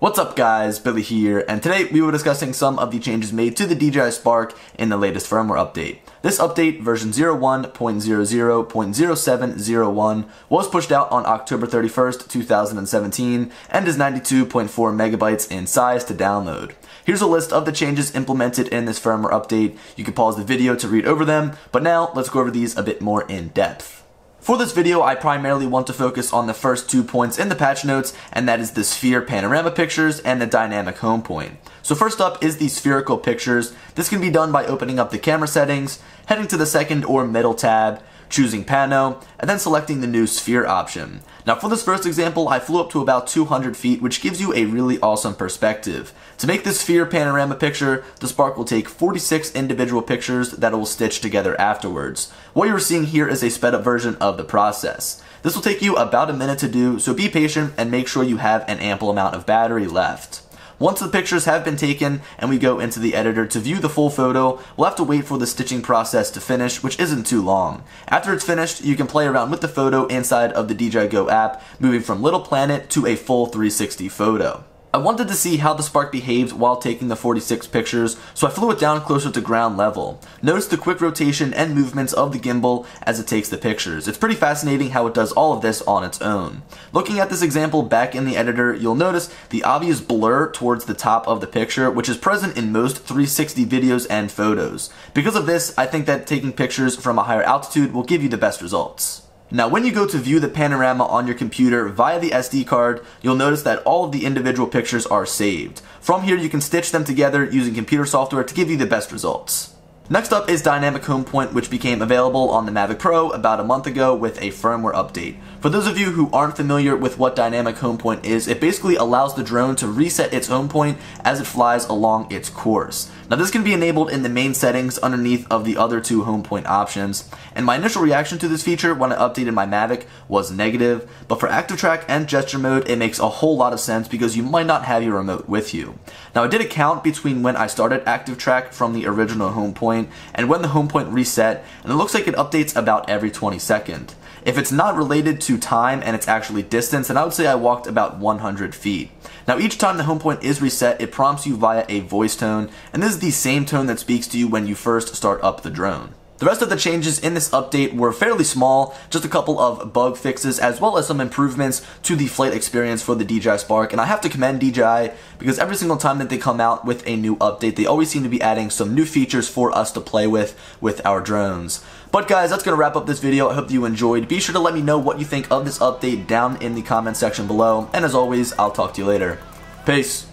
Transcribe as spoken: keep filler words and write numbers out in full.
What's up guys, Billy here, and today we were discussing some of the changes made to the D J I Spark in the latest firmware update. This update, version zero one point zero zero point zero seven zero one, was pushed out on October thirty-first, two thousand seventeen, and is ninety-two point four megabytes in size to download. Here's a list of the changes implemented in this firmware update. You can pause the video to read over them, but now let's go over these a bit more in depth. For this video, I primarily want to focus on the first two points in the patch notes, and that is the sphere panorama pictures and the dynamic home point. So first up is the spherical pictures. This can be done by opening up the camera settings, heading to the second or middle tab, choosing Pano, and then selecting the new sphere option. Now for this first example, I flew up to about two hundred feet, which gives you a really awesome perspective. To make this sphere panorama picture, the Spark will take forty-six individual pictures that it will stitch together afterwards. What you're seeing here is a sped up version of the process. This will take you about a minute to do, so be patient and make sure you have an ample amount of battery left. Once the pictures have been taken and we go into the editor to view the full photo, we'll have to wait for the stitching process to finish, which isn't too long. After it's finished, you can play around with the photo inside of the D J I Go app, moving from Little Planet to a full three sixty photo. I wanted to see how the Spark behaves while taking the forty-six pictures, so I flew it down closer to ground level. Notice the quick rotation and movements of the gimbal as it takes the pictures. It's pretty fascinating how it does all of this on its own. Looking at this example back in the editor, you'll notice the obvious blur towards the top of the picture, which is present in most three sixty videos and photos. Because of this, I think that taking pictures from a higher altitude will give you the best results. Now when you go to view the panorama on your computer via the S D card, you'll notice that all of the individual pictures are saved. From here you can stitch them together using computer software to give you the best results. Next up is Dynamic Home Point, which became available on the Mavic Pro about a month ago with a firmware update. For those of you who aren't familiar with what Dynamic Home Point is, it basically allows the drone to reset its home point as it flies along its course. Now this can be enabled in the main settings underneath of the other two home point options, and my initial reaction to this feature when I updated my Mavic was negative, but for Active Track and Gesture Mode it makes a whole lot of sense because you might not have your remote with you. Now I did a count between when I started Active Track from the original home point and when the home point reset, and it looks like it updates about every twenty seconds. If it's not related to time and it's actually distance, then I would say I walked about one hundred feet. Now each time the home point is reset, it prompts you via a voice tone, and this is the same tone that speaks to you when you first start up the drone. The rest of the changes in this update were fairly small, just a couple of bug fixes as well as some improvements to the flight experience for the D J I Spark, and I have to commend D J I because every single time that they come out with a new update, they always seem to be adding some new features for us to play with with our drones. But guys, that's going to wrap up this video. I hope you enjoyed. Be sure to let me know what you think of this update down in the comment section below, and as always, I'll talk to you later. Peace.